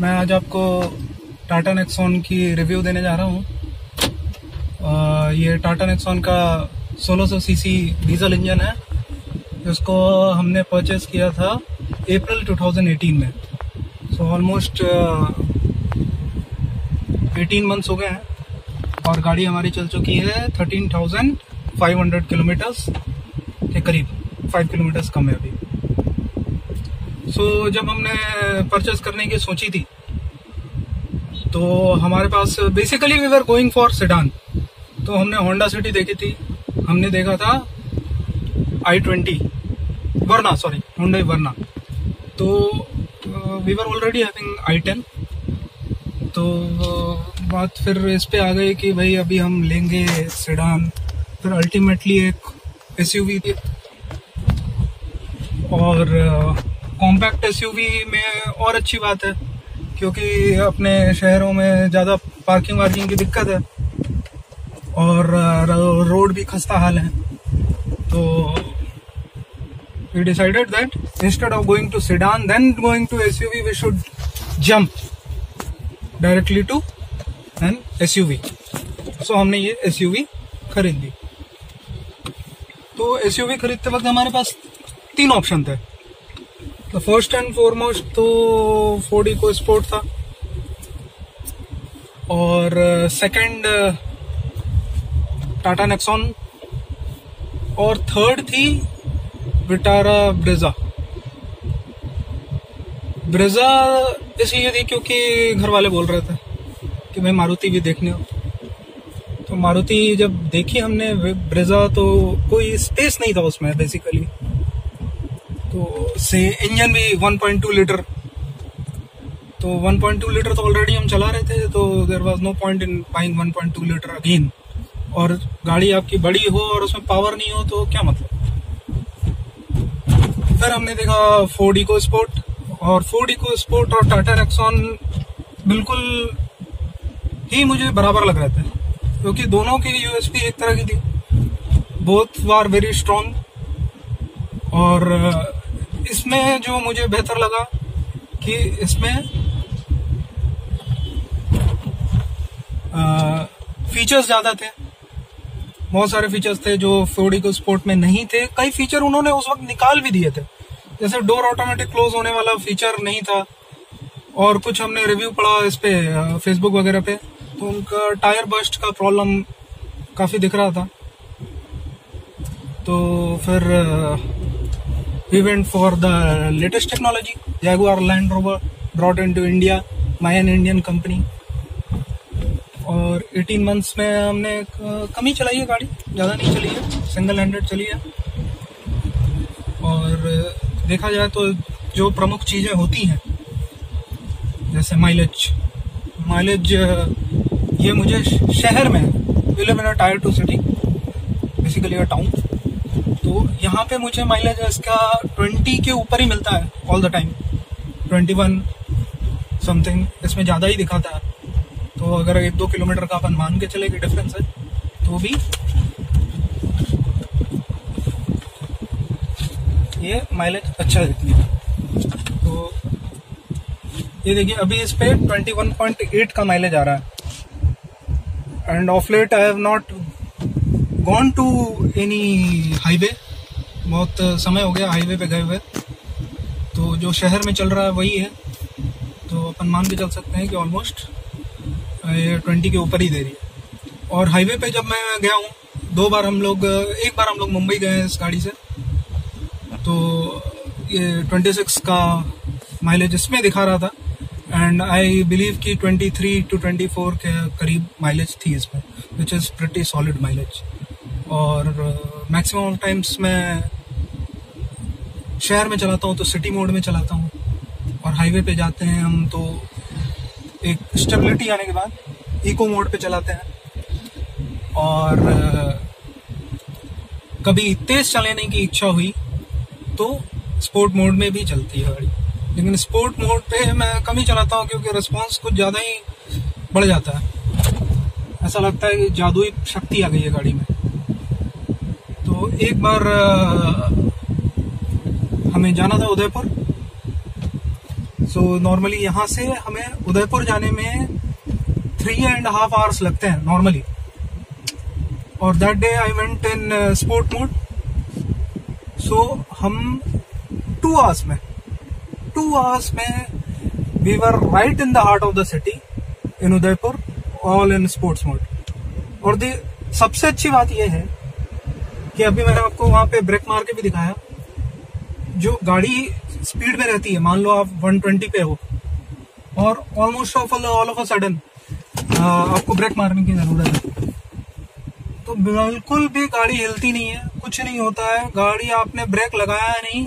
मैं आज आपको टाटा नेक्सॉन की रिव्यू देने जा रहा हूँ। ये टाटा नेक्सॉन का 1600 सीसी डीजल इंजन है, जिसको हमने परचेस किया था अप्रैल 2018 में। सो ऑलमोस्ट 18 मंथ्स हो गए हैं और गाड़ी हमारी चल चुकी है 13,500 किलोमीटर्स के करीब, 5 किलोमीटर्स कम है अभी। सो जब हमने परचेस करने की सोची थी तो हमारे पास basically we were going for sedan. तो हमने होंडा सिटी देखी थी, हमने देखा था हुंडई वरना। तो we were already having i10। तो बात फिर इस पे आ गई कि भाई अभी हम लेंगे सेडान, फिर अल्टीमेटली एक एसयूवी और कॉम्पैक्ट एसयूवी में। और अच्छी बात है क्योंकि अपने शहरों में ज़्यादा पार्किंग की दिक्कत है और रोड भी खस्ता हाल है। तो we decided that instead of going to sedan then going to SUV we should jump directly to an SUV. So हमने ये एसयूवी खरीद ली। तो एसयूवी खरीदते वक्त हमारे पास तीन ऑप्शन थे। फर्स्ट एंड फॉरमोस्ट तो फोर्ड इकोस्पोर्ट था और सेकंड टाटा नेक्सॉन और थर्ड थी विटारा ब्रेजा। ब्रेजा इसलिए थी क्योंकि घर वाले बोल रहे थे कि भाई मारुति भी देखने हो। तो मारुति जब देखी हमने ब्रेजा तो कोई स्पेस नहीं था उसमें बेसिकली। तो से इंजन भी 1.2 लीटर, तो 1.2 लीटर तो ऑलरेडी हम चला रहे थे, तो there was no point in buying 1.2 litre again. और गाड़ी आपकी बड़ी हो और उसमें पावर नहीं हो तो क्या मतलब। फिर हमने देखा फोर्ड इकोस्पोर्ट, और फोर्ड इकोस्पोर्ट और टाटा नेक्सॉन बिल्कुल ही मुझे बराबर लग रहे थे क्योंकि दोनों की यूएसपी एक तरह की थी। Both were very strong. और इसमें जो मुझे बेहतर लगा कि इसमें फीचर्स ज्यादा थे, बहुत सारे फीचर्स थे जो फोर्ड इकोस्पोर्ट में नहीं थे। कई फीचर उन्होंने उस वक्त निकाल भी दिए थे, जैसे डोर ऑटोमेटिक क्लोज होने वाला फीचर नहीं था। और कुछ हमने रिव्यू पढ़ा इस पे फेसबुक वगैरह पे, तो उनका टायर बस्ट का प्रॉब्लम काफी दिख रहा था। तो फिर We went for the latest technology, Jaguar Land Rover brought into India by an Indian company। और 18 months में हमने कम ही चलाई है गाड़ी, ज़्यादा नहीं चली है, सिंगल हैंडेड चली है। और देखा जाए तो जो प्रमुख चीज़ें होती हैं जैसे माइलेज ये मुझे शहर में tier two city basically a town, तो यहाँ पे मुझे माइलेज इसका 20 के ऊपर ही मिलता है ऑल द टाइम, 21 समथिंग इसमें ज़्यादा ही दिखाता है। तो अगर 1-2 किलोमीटर का अपन मान के चले कि डिफरेंस है तो भी ये माइलेज अच्छा देती है। तो ये देखिए अभी इस पे 21.8 का माइलेज आ रहा है। And of late I have not gone to any highway, बहुत समय हो गया हाईवे पे गए हुए। तो जो शहर में चल रहा है वही है, तो अपन मान के चल सकते हैं कि ऑलमोस्ट 20 के ऊपर ही दे रही है। और हाईवे पे जब मैं गया हूँ 2 बार, एक बार हम लोग मुंबई गए हैं इस गाड़ी से, तो ये 26 का माइलेज इसमें दिखा रहा था। एंड आई बिलीव कि 23 to 24 के करीब माइलेज थी इसमें, which is pretty solid mileage. और मैक्सिमम टाइम्स मैं शहर में चलाता हूँ तो सिटी मोड में चलाता हूँ, और हाईवे पे जाते हैं हम तो एक स्टेबिलिटी आने के बाद इको मोड पे चलाते हैं। और कभी तेज़ चलाने की इच्छा हुई तो स्पोर्ट मोड में भी चलती है गाड़ी, लेकिन स्पोर्ट मोड पे मैं कम ही चलाता हूँ क्योंकि रिस्पॉन्स कुछ ज़्यादा ही बढ़ जाता है। ऐसा लगता है कि जादुई शक्ति आ गई है गाड़ी में। तो एक बार हमें जाना था उदयपुर, सो नॉर्मली यहाँ से हमें उदयपुर जाने में 3.5 hours लगते हैं नॉर्मली, और that day I went in sport mode, so हम 2 hours में we were right in the heart of the city in Udaipur, all in sports mode. और दी सबसे अच्छी बात यह है कि अभी मैंने आपको वहां पे ब्रेक मार के भी दिखाया, जो गाड़ी स्पीड में रहती है, मान लो आप 120 पे हो और almost all of a sudden आपको ब्रेक मारने की जरूरत है, तो बिल्कुल भी गाड़ी हिलती नहीं है, कुछ नहीं होता है, गाड़ी आपने ब्रेक लगाया नहीं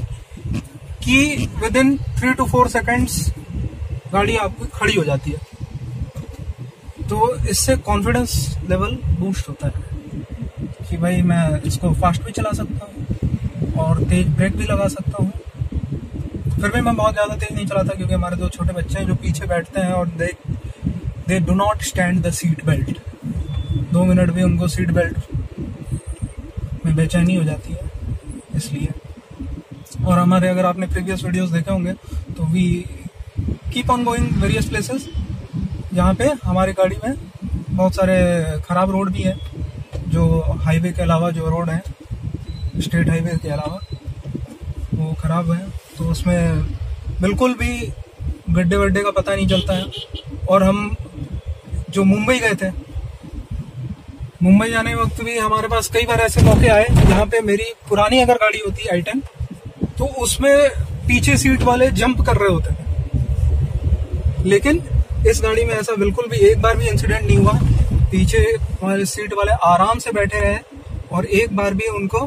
कि विद इन 3 to 4 seconds गाड़ी आपकी खड़ी हो जाती है। तो इससे कॉन्फिडेंस लेवल बूस्ट होता है कि भाई मैं इसको फास्ट भी चला सकता हूँ और तेज ब्रेक भी लगा सकता हूँ। फिर भी मैं बहुत ज़्यादा तेज नहीं चलाता क्योंकि हमारे 2 छोटे बच्चे हैं जो पीछे बैठते हैं और they do not stand the seat belt, 2 minute भी उनको सीट बेल्ट में बेचैनी हो जाती है इसलिए। और हमारे अगर आपने प्रीवियस वीडियोज़ देखे होंगे तो we keep on going various places, जहाँ पे हमारी गाड़ी में बहुत सारे खराब रोड भी हैं, जो हाईवे के अलावा जो रोड हैं स्टेट हाईवे के अलावा वो खराब हैं, तो उसमें बिल्कुल भी गड्ढे वड्ढे का पता नहीं चलता है। और हम जो मुंबई गए थे, मुंबई जाने वक्त भी हमारे पास कई बार ऐसे मौके आए जहाँ पे मेरी पुरानी अगर गाड़ी होती i10 तो उसमें पीछे सीट वाले जंप कर रहे होते हैं, लेकिन इस गाड़ी में ऐसा बिल्कुल भी एक बार भी इंसिडेंट नहीं हुआ। पीछे हमारे सीट वाले आराम से बैठे रहे और एक बार भी उनको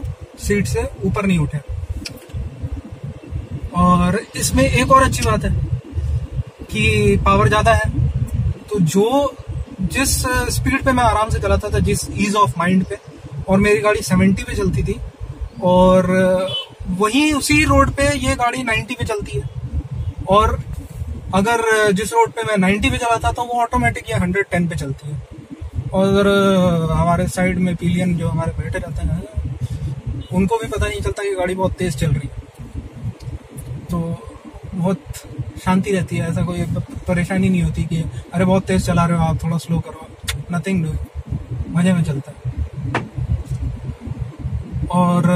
सीट से ऊपर नहीं उठे। और इसमें एक और अच्छी बात है कि पावर ज़्यादा है, तो जो जिस स्पीड पे मैं आराम से चलाता था, जिस ईज ऑफ माइंड पे, और मेरी गाड़ी 70 पे चलती थी और वहीं उसी रोड पे ये गाड़ी 90 पे चलती है, और अगर जिस रोड पे मैं 90 पे चलाता था वो ऑटोमेटिक ये 110 पे चलती है। और हमारे साइड में पिलियन जो हमारे बैठे रहते हैं उनको भी पता नहीं चलता कि गाड़ी बहुत तेज़ चल रही है, तो बहुत शांति रहती है, ऐसा कोई परेशानी नहीं होती कि अरे बहुत तेज़ चला रहे हो आप, थोड़ा स्लो करो, नथिंग डूइंग, मज़े में चलता है। और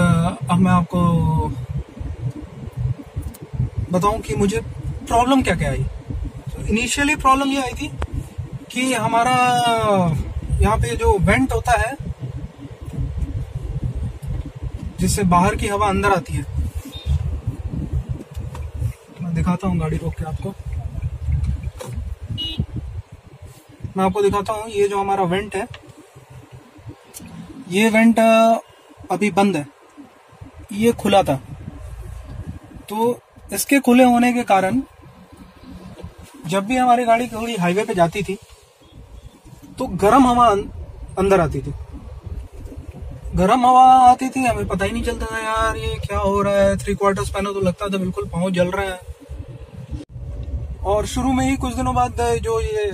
अब मैं आपको बताऊँ कि मुझे प्रॉब्लम क्या क्या आई। इनिशियली प्रॉब्लम ये आई थी कि हमारा यहाँ पे जो वेंट होता है जिससे बाहर की हवा अंदर आती है, मैं दिखाता हूँ गाड़ी रोक के आपको, मैं आपको दिखाता हूँ, ये जो हमारा वेंट है, ये वेंट अभी बंद है, ये खुला था, तो इसके खुले होने के कारण जब भी हमारी गाड़ी थोड़ी हाईवे पे जाती थी तो गर्म हवा अंदर आती थी, गर्म हवा आती थी, हमें पता ही नहीं चलता था यार ये क्या हो रहा है। 3/4 पहनो तो लगता था बिल्कुल पाँव जल रहे हैं। और शुरू में ही कुछ दिनों बाद जो ये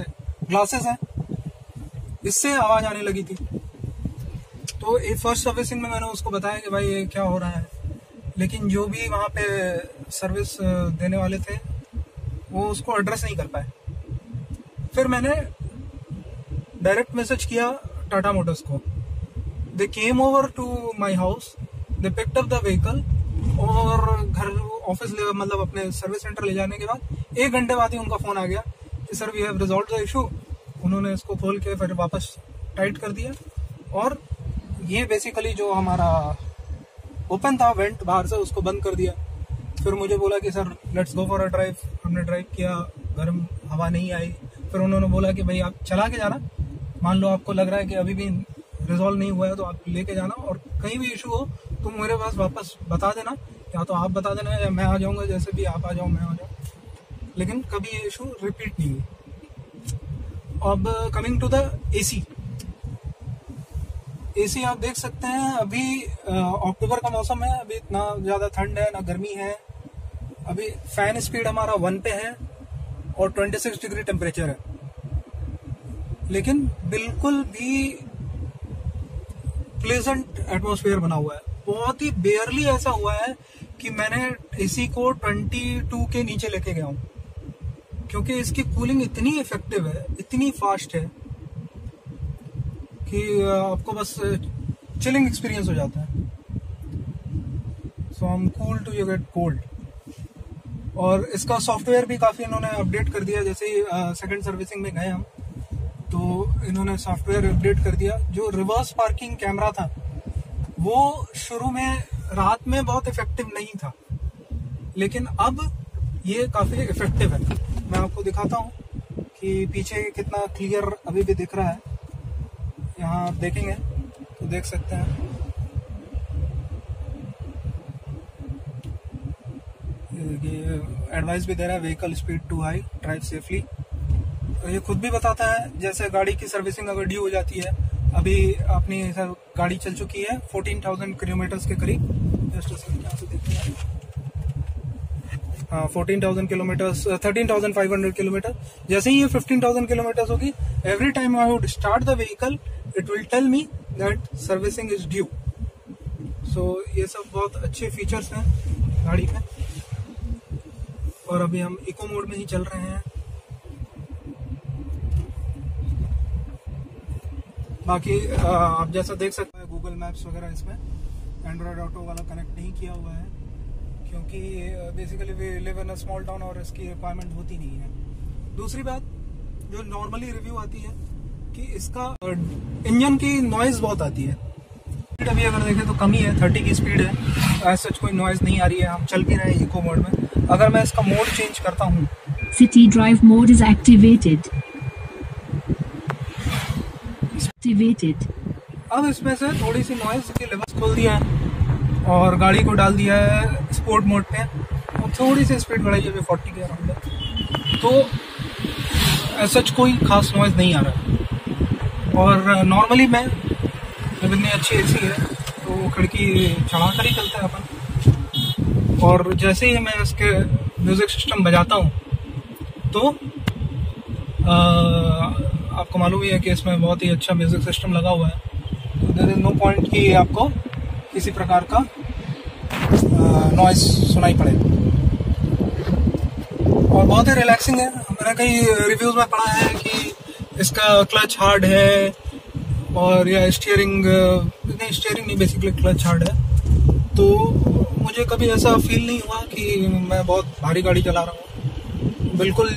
ग्लासेस हैं इससे आवाज आने लगी थी, तो एक फर्स्ट सर्विसिंग में मैंने उसको बताया कि भाई ये क्या हो रहा है, लेकिन जो भी वहाँ पे सर्विस देने वाले थे वो उसको एड्रेस नहीं कर पाए। फिर मैंने डायरेक्ट मैसेज किया टाटा मोटर्स को, they came over to my house, they picked up the vehicle, और घर ऑफिस ले मतलब अपने सर्विस सेंटर ले जाने के बाद 1 घंटे बाद ही उनका फ़ोन आ गया कि sir we have resolve the issue. उन्होंने इसको खोल के फिर वापस टाइट कर दिया, और ये बेसिकली जो हमारा ओपन था वेंट बाहर से उसको बंद कर दिया। फिर मुझे बोला कि sir let's go for a drive, हमने ड्राइव किया, गर्म हवा नहीं आई। फिर उन्होंने बोला कि भाई आप चला के जाना, मान लो आपको लग रहा है कि अभी भी रिजॉल्व नहीं हुआ है तो आप लेके जाना, और कहीं भी इशू हो तो मेरे पास वापस बता देना, या तो आप बता देना या मैं आ जाऊँगा, जैसे भी आप आ जाओ मैं आ जाऊँ। लेकिन कभी ये इशू रिपीट नहीं हुआ। अब coming to the A C आप देख सकते हैं, अभी अक्टूबर का मौसम है, अभी इतना ज़्यादा ठंड है ना गर्मी है, अभी फैन स्पीड हमारा 1 पे है और 26 डिग्री टेम्परेचर है, लेकिन बिल्कुल भी प्लेजेंट एटमॉस्फेयर बना हुआ है। बहुत ही बेयरली ऐसा हुआ है कि मैंने एसी को 22 के नीचे लेके गया हूँ, क्योंकि इसकी कूलिंग इतनी इफेक्टिव है, इतनी फास्ट है कि आपको बस चिलिंग एक्सपीरियंस हो जाता है। So I am cool to you get cold. और इसका सॉफ्टवेयर भी काफ़ी इन्होंने अपडेट कर दिया, जैसे ही सेकेंड सर्विसिंग में गए हम तो इन्होंने सॉफ्टवेयर अपडेट कर दिया। जो रिवर्स पार्किंग कैमरा था वो शुरू में रात में बहुत इफेक्टिव नहीं था, लेकिन अब ये काफ़ी इफेक्टिव है। मैं आपको दिखाता हूँ कि पीछे कितना क्लियर अभी भी दिख रहा है। यहाँ आप देखेंगे तो देख सकते हैं, एडवाइस भी दे रहा है vehicle speed too high, drive safely. और ये खुद भी बताता है, जैसे गाड़ी की सर्विसिंग अगर ड्यू हो जाती है, अभी अपनी गाड़ी चल चुकी है 14,000 किलोमीटर्स के करीब। जस्ट यहाँ से देखते हैं, हाँ 14,000 किलोमीटर्स, 13,500 किलोमीटर। जैसे ही ये 15,000 किलोमीटर्स होगी, every time I would start the vehicle it will tell me that servicing is due. So ये सब बहुत अच्छे फीचर्स हैं गाड़ी में। और अभी हम इको मोड में ही चल रहे हैं। बाकी आप जैसा देख सकते हैं गूगल मैप्स वगैरह इसमें एंड्रॉयड ऑटो वाला कनेक्ट नहीं किया हुआ है, क्योंकि basically we live in a small town और इसकी रिक्वायरमेंट होती नहीं है। दूसरी बात जो नॉर्मली रिव्यू आती है कि इसका इंजन की नॉइज बहुत आती है। अभी अगर देखें तो कम ही है, 30 की स्पीड है, ऐसा कोई नॉइज नहीं आ रही है, हम चल भी रहे हैं इको मोड में। अगर मैं इसका मोड चेंज करता हूँ, city drive mode is activated, अब इसमें से थोड़ी सी नॉइज के लेवल्स खोल दिया है और गाड़ी को डाल दिया है स्पोर्ट मोड पे और थोड़ी सी स्पीड बढ़ाई है, 40 के अराउंड है, तो ऐसा कोई खास नॉइज नहीं आ रहा है। और नॉर्मली मैं इतनी अच्छी एसी है तो खिड़की चढ़ा कर ही चलता है अपन। और जैसे ही मैं इसके म्यूज़िक सिस्टम बजाता हूँ तो आपको मालूम ही है कि इसमें बहुत ही अच्छा म्यूज़िक सिस्टम लगा हुआ है, तो देयर इज नो पॉइंट कि आपको किसी प्रकार का नॉइस सुनाई पड़े। और बहुत ही रिलैक्सिंग है। मैंने कई रिव्यूज़ में पढ़ा है कि इसका क्लच हार्ड है और या स्टीयरिंग नहीं, बेसिकली क्लच हार्ड है, तो मुझे कभी ऐसा फील नहीं हुआ कि मैं बहुत भारी गाड़ी चला रहा हूँ। बिल्कुल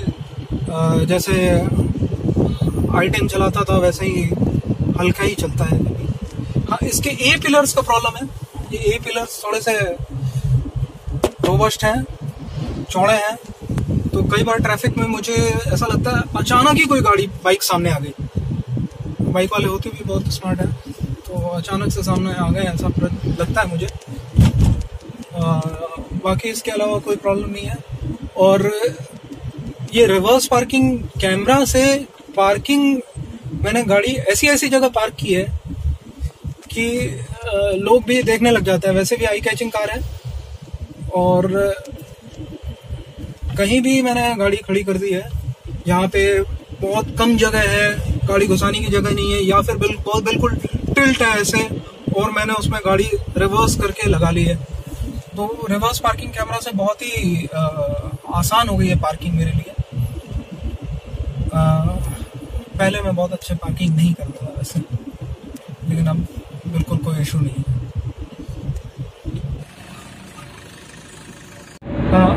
जैसे i10 चलाता था वैसे ही हल्का ही चलता है। हाँ, इसके ए पिलर्स का प्रॉब्लम है। ये ए पिलर्स थोड़े से रोबस्ट हैं, चौड़े हैं, तो कई बार ट्रैफिक में मुझे ऐसा लगता है अचानक ही कोई गाड़ी बाइक सामने आ गई। बाइक वाले होते भी बहुत स्मार्ट हैं, तो अचानक से सामने आ गए ऐसा लगता है मुझे। बाकी इसके अलावा कोई प्रॉब्लम नहीं है। और ये रिवर्स पार्किंग कैमरा से पार्किंग, मैंने गाड़ी ऐसी ऐसी जगह पार्क की है कि लोग भी देखने लग जाते हैं। वैसे भी आई कैचिंग कार है और कहीं भी मैंने गाड़ी खड़ी कर दी है यहाँ पे बहुत कम जगह है, गाड़ी घुसाने की जगह नहीं है, या फिर बिल्कुल टिल्ट है ऐसे, और मैंने उसमें गाड़ी रिवर्स करके लगा ली है। तो रिवर्स पार्किंग कैमरा से बहुत ही आसान हो गई है पार्किंग मेरे लिए। पहले मैं बहुत अच्छे पार्किंग नहीं करता था वैसे, लेकिन अब बिल्कुल कोई इशू नहीं है।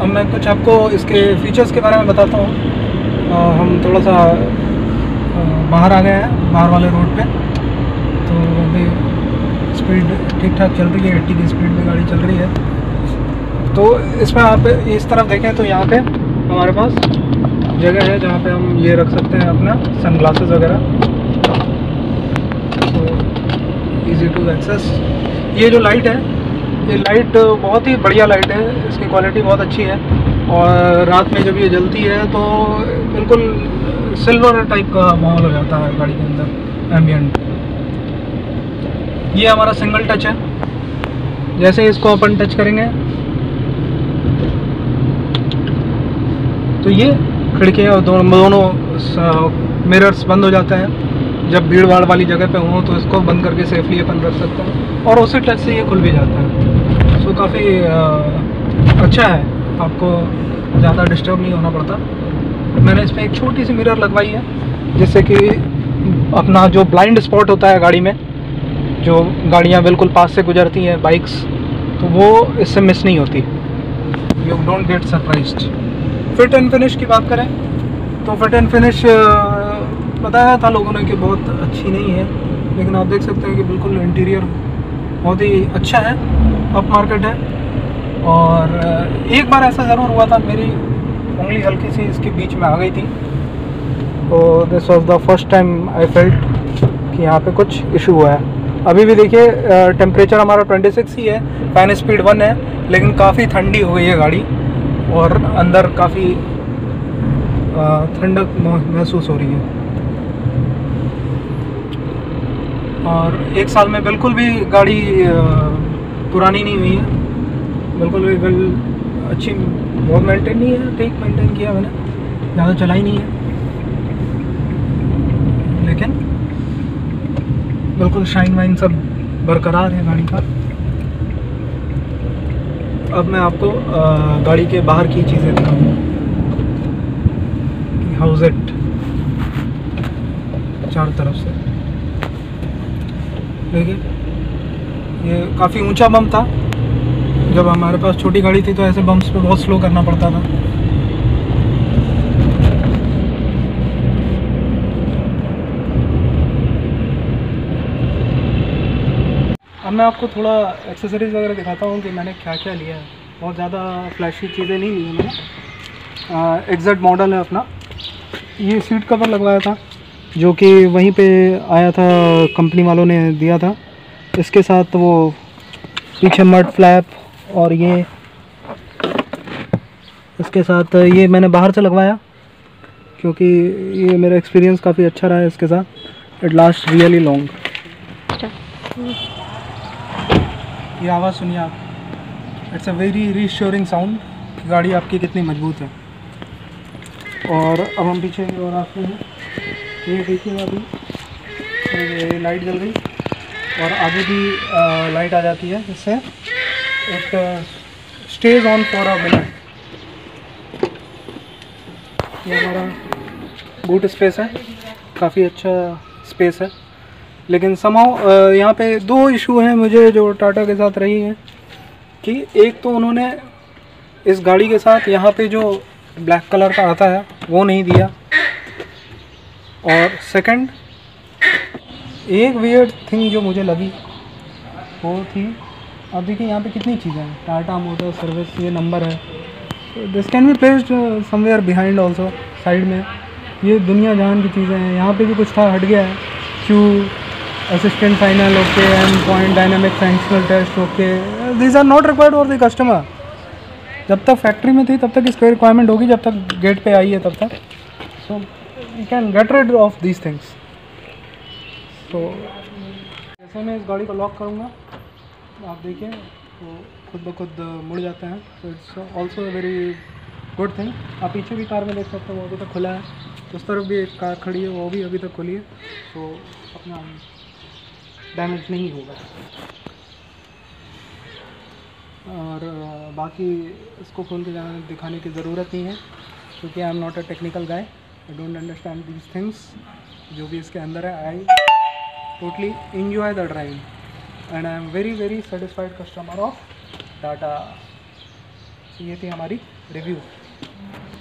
अब मैं कुछ आपको इसके फीचर्स के बारे में बताता हूँ। हम थोड़ा सा बाहर आ गए हैं, बाहर वाले रोड पे, तो अभी स्पीड ठीक ठाक चल रही है, 80 की स्पीड में गाड़ी चल रही है। तो इसमें आप इस तरफ देखें तो यहाँ पे हमारे पास जगह है जहाँ पे हम ये रख सकते हैं अपना सनग्लासेस वगैरह, तो इजी टू एक्सेस। ये जो लाइट है, ये लाइट बहुत ही बढ़िया लाइट है, इसकी क्वालिटी बहुत अच्छी है और रात में जब ये जलती है तो बिल्कुल सिल्वर टाइप का माहौल हो जाता है गाड़ी के अंदर, एम्बियंट। ये हमारा सिंगल टच है, जैसे इसको अपन टच करेंगे तो ये खिड़कियाँ और दोनों मिरर्स बंद हो जाते हैं। जब भीड़ भाड़ वाली जगह पे हो तो इसको बंद करके सेफली अपन रख सकते हैं और उसी टच से ये खुल भी जाता है। सो काफ़ी अच्छा है, आपको ज़्यादा डिस्टर्ब नहीं होना पड़ता। मैंने इसमें एक छोटी सी मिरर लगवाई है, जिससे कि अपना जो ब्लाइंड स्पॉट होता है गाड़ी में, जो गाड़ियाँ बिल्कुल पास से गुजरती हैं बाइक्स, तो वो इससे मिस नहीं होती। You don't get surprised. Fit and finish की बात करें तो फिट एंड फिनिश बताया था लोगों ने कि बहुत अच्छी नहीं है, लेकिन आप देख सकते हैं कि बिल्कुल इंटीरियर बहुत ही अच्छा है, अप मार्केट है। और एक बार ऐसा ज़रूर हुआ था, मेरी उंगली हल्की सी इसके बीच में आ गई थी, तो this was the first time I felt कि यहाँ पे कुछ इशू हुआ है। अभी भी देखिए टेम्परेचर हमारा 26 ही है, फैन स्पीड 1 है, लेकिन काफ़ी ठंडी हो गई है गाड़ी और अंदर काफ़ी ठंडक महसूस हो रही है। और एक साल में बिल्कुल भी गाड़ी पुरानी नहीं हुई है, बिल्कुल भी अच्छी, बहुत मेंटेन नहीं है, ठीक मेंटेन किया मैंने, ज़्यादा चला ही नहीं है, लेकिन बिल्कुल शाइन वाइन सब बरकरार है गाड़ी का। अब मैं आपको गाड़ी के बाहर की चीज़ें दिखाऊंगा कि हाउस इट चार तरफ से। देखिए ये काफ़ी ऊंचा बम्प था, जब हमारे पास छोटी गाड़ी थी तो ऐसे बम्प्स पे बहुत स्लो करना पड़ता था। अब मैं आपको थोड़ा एक्सेसरीज वगैरह दिखाता हूँ कि मैंने क्या क्या लिया है। बहुत ज़्यादा फ्लैशी चीज़ें नहीं ली हैं मैंने, एग्जैक्ट मॉडल है अपना। ये सीट कवर लगवाया था जो कि वहीं पे आया था, कंपनी वालों ने दिया था। इसके साथ वो पीछे मड फ्लैप, और ये इसके साथ ये मैंने बाहर से लगवाया क्योंकि ये मेरा एक्सपीरियंस काफ़ी अच्छा रहा है इसके साथ। It last really long. ये आवाज़ सुनिए आप, it's a very reassuring sound कि गाड़ी आपकी कितनी मजबूत है। और अब हम पीछे और आते हैं, ये देखिए अभी लाइट जल गई और आगे भी लाइट आ जाती है, जिससे it stays on for a minute. ये हमारा बूट स्पेस है, काफ़ी अच्छा स्पेस है, लेकिन समाओ यहाँ पे दो इशू हैं मुझे जो टाटा के साथ रही हैं, कि एक तो उन्होंने इस गाड़ी के साथ यहाँ पे जो ब्लैक कलर का आता है वो नहीं दिया, और सेकंड एक वियर्ड थिंग जो मुझे लगी वो थी, आप देखिए यहाँ पे कितनी चीज़ें हैं, टाटा मोटर सर्विस, ये नंबर है, this can be placed somewhere behind also, side में ये दुनिया जहान की चीज़ें हैं। यहाँ पर भी कुछ था, हट गया है, Q assistant final okay, M point dynamic functional test okay, this are not required for the customer. जब तक फैक्ट्री में थी तब तक इसकी रिक्वायरमेंट होगी, जब तक गेट पे आई है तब तक, so you can get rid of these things. सो जैसे मैं इस गाड़ी को लॉक करूँगा, आप देखिए तो खुद ब खुद मुड़ जाते हैं, so it's also very good thing. आप पीछे भी कार में देख सकते हो, वो अभी तक खुला है, उस तरफ भी एक कार खड़ी है वो भी अभी तक खुली है, तो अपना डैमेज नहीं होगा। और बाकी इसको खोल के दिखाने की ज़रूरत नहीं है क्योंकि I am not a technical guy, I don't understand these things. जो भी इसके अंदर है, I totally enjoy the driving and I am very very satisfied customer of Tata. ये थी हमारी रिव्यू।